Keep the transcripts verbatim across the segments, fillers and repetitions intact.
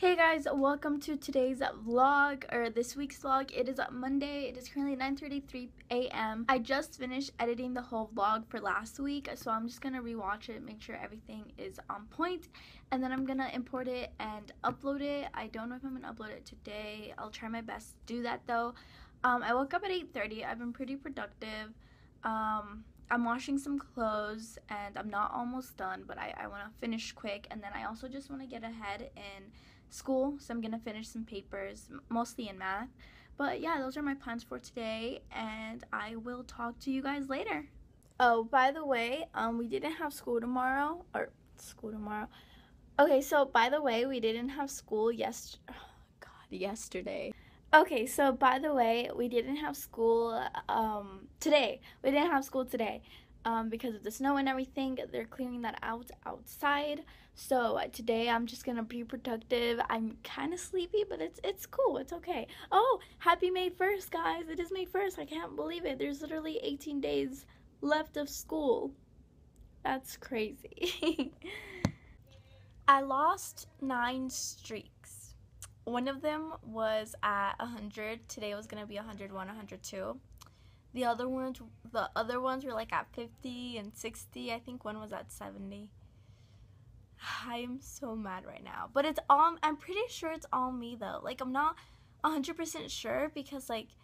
Hey guys, welcome to today's vlog, or this week's vlog. It is Monday. It is currently nine thirty-three a m I just finished editing the whole vlog for last week, so I'm just gonna rewatch it, make sure everything is on point, and then I'm gonna import it and upload it. I don't know if I'm gonna upload it today. I'll try my best to do that though. Um, I woke up at eight thirty. I've been pretty productive. Um, I'm washing some clothes, and I'm not almost done, but I, I wanna finish quick, and then I also just wanna get ahead in school, so I'm gonna finish some papers, mostly in math. But yeah, those are my plans for today, and I will talk to you guys later. Oh, by the way, um we didn't have school tomorrow or school tomorrow okay so by the way we didn't have school yes oh, god yesterday okay so by the way we didn't have school um today we didn't have school today Um, because of the snow and everything. They're clearing that out outside, so uh, today I'm just gonna be productive. I'm kind of sleepy, but it's it's cool, it's okay. Oh, happy May first, guys. It is May first. I can't believe it. There's literally eighteen days left of school. That's crazy. I lost nine streaks. One of them was at one hundred. Today was gonna be one hundred one, one hundred two. The other ones, the other ones were like at fifty and sixty. I think one was at seventy. I am so mad right now. But it's all, I'm pretty sure it's all me though. Like, I'm not one hundred percent sure because, like,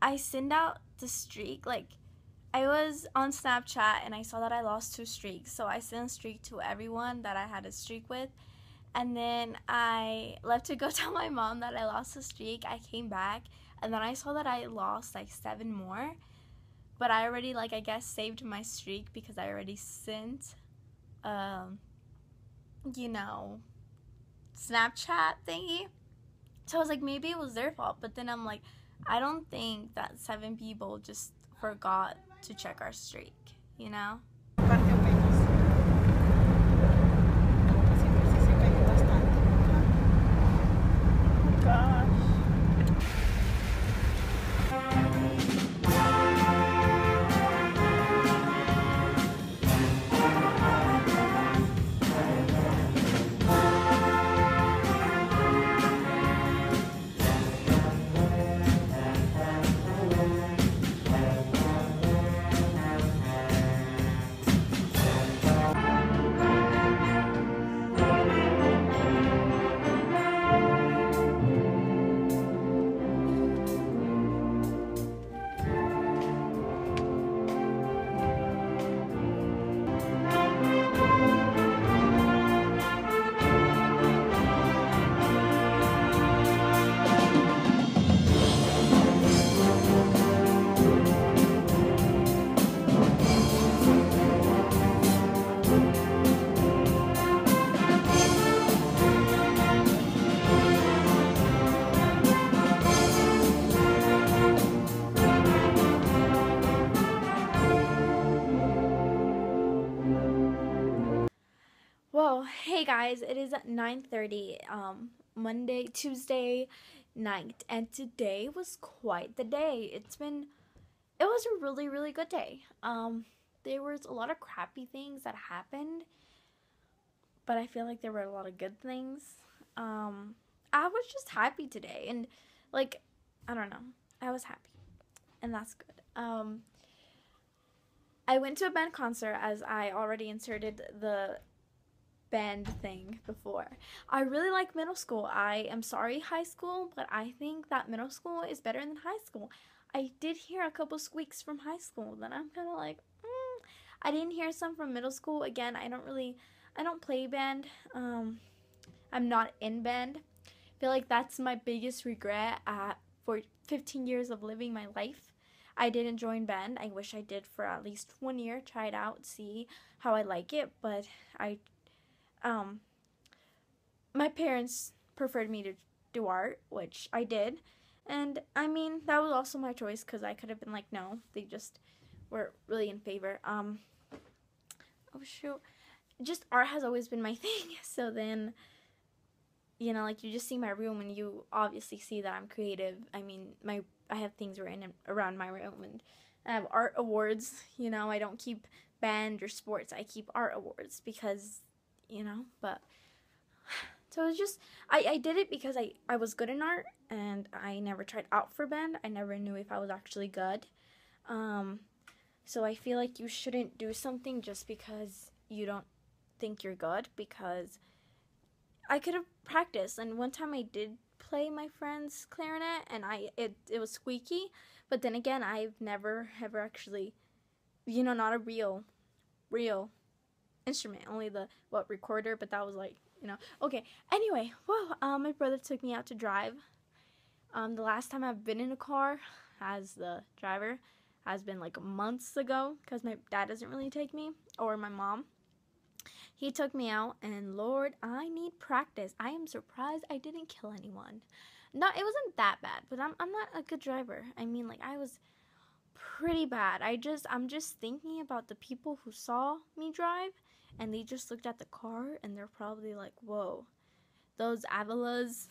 I send out the streak. Like, I was on Snapchat and I saw that I lost two streaks. So I sent a streak to everyone that I had a streak with. And then I left to go tell my mom that I lost a streak. I came back. And then I saw that I lost like seven more, but I already, like, I guess saved my streak because I already sent, um, you know, Snapchat thingy. So I was like, maybe it was their fault, but then I'm like, I don't think that seven people just forgot to check our streak, you know? Hey guys, it is at nine thirty, um, Monday, Tuesday night, and today was quite the day. It's been, it was a really, really good day. Um, there was a lot of crappy things that happened, but I feel like there were a lot of good things. Um, I was just happy today, and, like, I don't know, I was happy, and that's good. Um, I went to a band concert, as I already inserted the band thing before. I really like middle school. I am sorry, high school, but I think that middle school is better than high school. I did hear a couple squeaks from high school that I'm kind of like, mm. I didn't hear some from middle school. Again, I don't really, I don't play band. Um, I'm not in band. I feel like that's my biggest regret at, for fifteen years of living my life. I didn't join band. I wish I did for at least one year. Try it out, see how I like it, but I Um, my parents preferred me to do art, which I did, and I mean, that was also my choice, because I could have been like, no, they just were really in favor. Um, oh shoot, just art has always been my thing, so then, you know, like, you just see my room, and you obviously see that I'm creative. I mean, my, I have things in and around my room, and I have art awards, you know. I don't keep band or sports, I keep art awards, because, you know, but it's So it was just, I, I did it because I, I was good in art, and I never tried out for band. I never knew if I was actually good. Um, so I feel like you shouldn't do something just because you don't think you're good, because I could have practiced. And one time I did play my friend's clarinet, and I it, it was squeaky, but then again, I've never ever actually, you know, not a real, real instrument, only the, what, recorder, but that was like, you know, okay, anyway, well, um, my brother took me out to drive. Um, the last time I've been in a car as the driver has been like months ago, because my dad doesn't really take me, or my mom. He took me out, and Lord, I need practice. I am surprised I didn't kill anyone. No, it wasn't that bad, but I'm, I'm not a good driver. I mean, like, I was pretty bad. I just, I'm just thinking about the people who saw me drive, and they just looked at the car, and they're probably like, whoa, those Avalas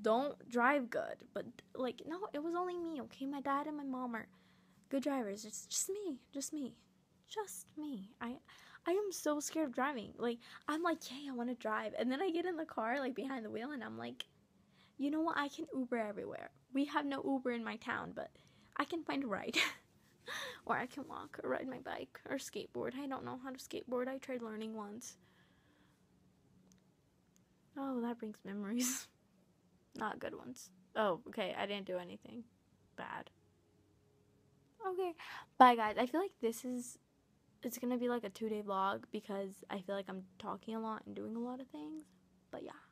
don't drive good. But, like, no, it was only me, okay? My dad and my mom are good drivers. It's just me, just me, just me. I... I am so scared of driving. Like, I'm like, yay, I want to drive. And then I get in the car, like, behind the wheel, and I'm like, you know what? I can Uber everywhere. We have no Uber in my town, but I can find a ride. Or I can walk or ride my bike or skateboard. I don't know how to skateboard. I tried learning once. Oh, that brings memories. Not good ones. Oh, okay. I didn't do anything bad. Okay. Bye, guys. I feel like this is... It's gonna be like a two day vlog because I feel like I'm talking a lot and doing a lot of things, but yeah.